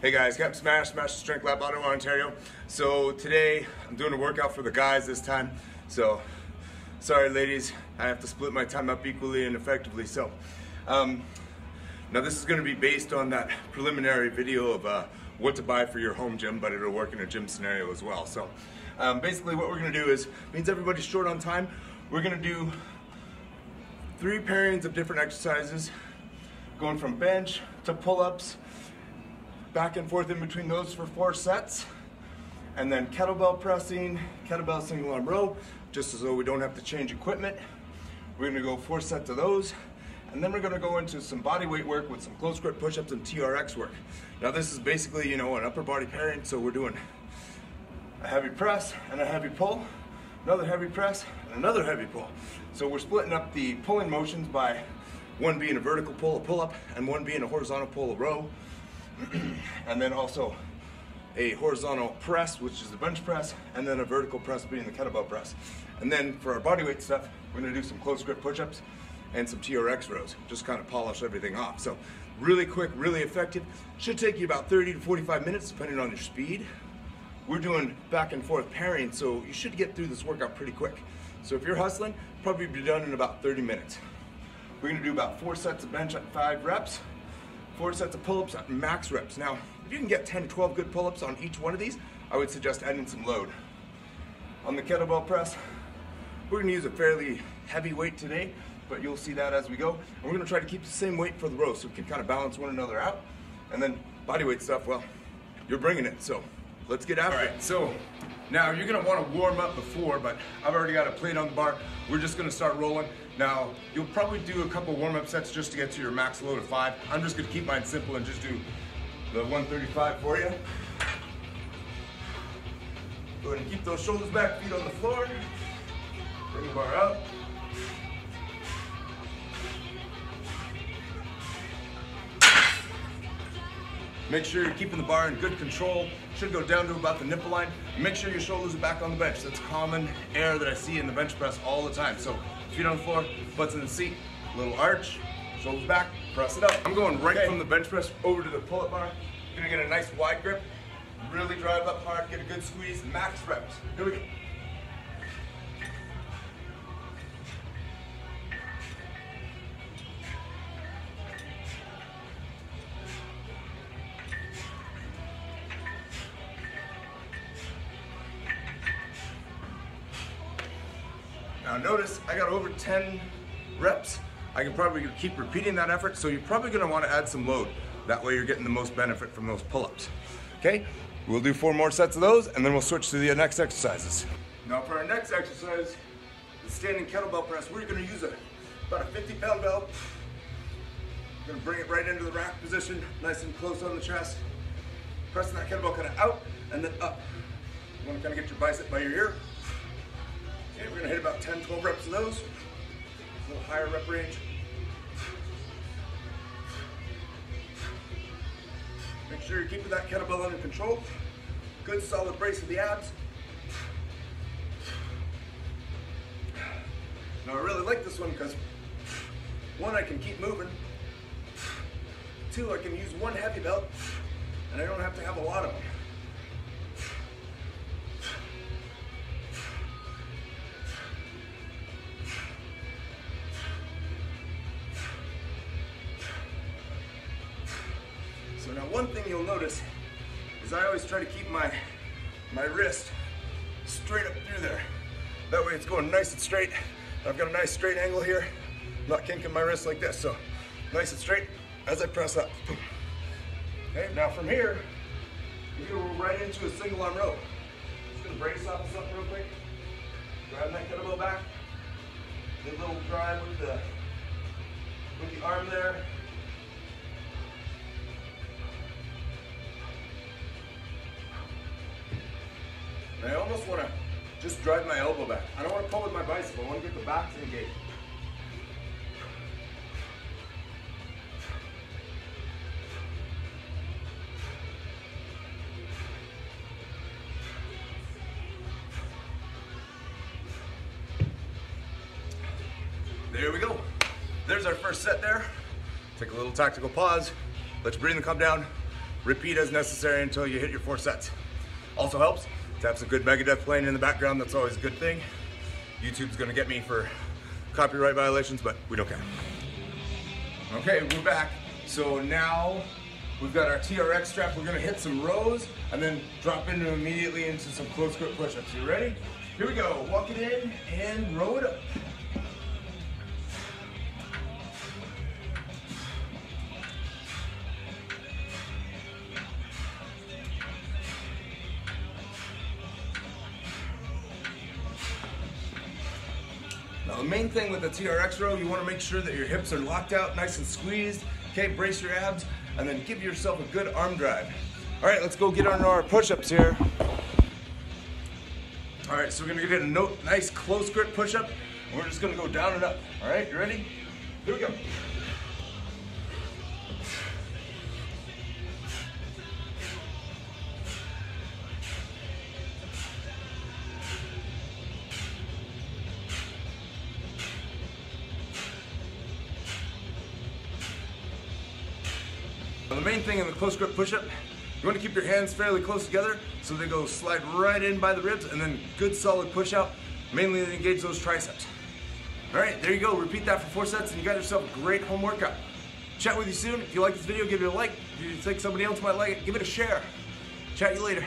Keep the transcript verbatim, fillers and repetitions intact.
Hey guys, Cap Smash, Smash the Strength Lab, Ottawa, Ontario. So today I'm doing a workout for the guys this time. So sorry ladies, I have to split my time up equally and effectively. So um, now this is going to be based on that preliminary video of uh, what to buy for your home gym, but it'll work in a gym scenario as well. So um, basically what we're going to do is, means everybody's short on time, we're going to do three pairings of different exercises, going from bench to pull-ups, back and forth in between those for four sets, and then kettlebell pressing, kettlebell single arm row, just as though we don't have to change equipment. We're gonna go four sets of those, and then we're gonna go into some body weight work with some close grip push-ups and T R X work. Now this is basically, you know, an upper body pairing, so we're doing a heavy press and a heavy pull, another heavy press and another heavy pull. So we're splitting up the pulling motions by one being a vertical pull, a pull-up, and one being a horizontal pull, a row. And then also a horizontal press, which is the bench press, and then a vertical press being the kettlebell press. And then for our bodyweight stuff, we're gonna do some close grip push-ups and some T R X rows, just kind of polish everything off. So really quick, really effective. Should take you about thirty to forty-five minutes, depending on your speed. We're doing back and forth pairing, so you should get through this workout pretty quick. So if you're hustling, probably be done in about thirty minutes. We're gonna do about four sets of bench at five reps, four sets of pull-ups at max reps. Now, if you can get ten to twelve good pull-ups on each one of these, I would suggest adding some load. On the kettlebell press, we're gonna use a fairly heavy weight today, but you'll see that as we go. And we're gonna try to keep the same weight for the row so we can kind of balance one another out. And then bodyweight stuff, well, you're bringing it, so let's get after it. All right, so now you're gonna wanna warm up before, but I've already got a plate on the bar. We're just gonna start rolling. Now, you'll probably do a couple warm-up sets just to get to your max load of five. I'm just gonna keep mine simple and just do the one thirty-five for you. Go ahead and keep those shoulders back, feet on the floor. Bring the bar up. Make sure you're keeping the bar in good control. Should go down to about the nipple line. Make sure your shoulders are back on the bench. That's common error that I see in the bench press all the time. So feet on the floor, butts in the seat, little arch, shoulders back, press it up. I'm going right okay. from the bench press over to the pull-up bar. You're gonna get a nice wide grip, really drive up hard, get a good squeeze, max reps. Here we go. Now notice I got over ten reps. I can probably keep repeating that effort, so you're probably gonna wanna add some load. That way you're getting the most benefit from those pull-ups, okay? We'll do four more sets of those and then we'll switch to the next exercises. Now for our next exercise, the standing kettlebell press, we're gonna use a, about a fifty pound bell. We're gonna bring it right into the rack position, nice and close on the chest. Pressing that kettlebell kinda out and then up. You wanna kinda get your bicep by your ear. Okay, we're gonna hit about ten, twelve reps of those. A little higher rep range. Make sure you're keeping that kettlebell under control. Good solid brace of the abs. Now I really like this one because one, I can keep moving. Two, I can use one heavy belt and I don't have to have a lot of them. So now one thing you'll notice is I always try to keep my, my wrist straight up through there. That way it's going nice and straight. I've got a nice straight angle here. I'm not kinking my wrist like this, so nice and straight as I press up. Okay, now from here, you're gonna roll right into a single arm row. Just gonna brace off this up real quick. Grab that kettlebell back. Do a little drive with the, with the arm there. I almost want to just drive my elbow back. I don't want to pull with my bicycle. I want to get the back to engage. There we go. There's our first set there. Take a little tactical pause. Let your breathing come down. Repeat as necessary until you hit your four sets. Also helps to have some good Megadeth playing in the background. That's always a good thing. YouTube's gonna get me for copyright violations, but we don't care. Okay, we're back. So now we've got our T R X strap. We're gonna hit some rows and then drop into immediately into some close grip push-ups. You ready? Here we go. Walk it in and row it up. Now the main thing with the T R X row, you want to make sure that your hips are locked out, nice and squeezed. Okay, brace your abs, and then give yourself a good arm drive. All right, let's go get on our push-ups here. All right, so we're gonna get a no, nice close grip push-up, and we're just gonna go down and up. All right, you ready? Here we go. The main thing in the close grip push-up, you want to keep your hands fairly close together so they go slide right in by the ribs, and then good solid push out, mainly to engage those triceps. All right, there you go. Repeat that for four sets and you got yourself a great home workout. Chat with you soon. If you like this video, give it a like. If you think somebody else might like it, give it a share. Chat you later.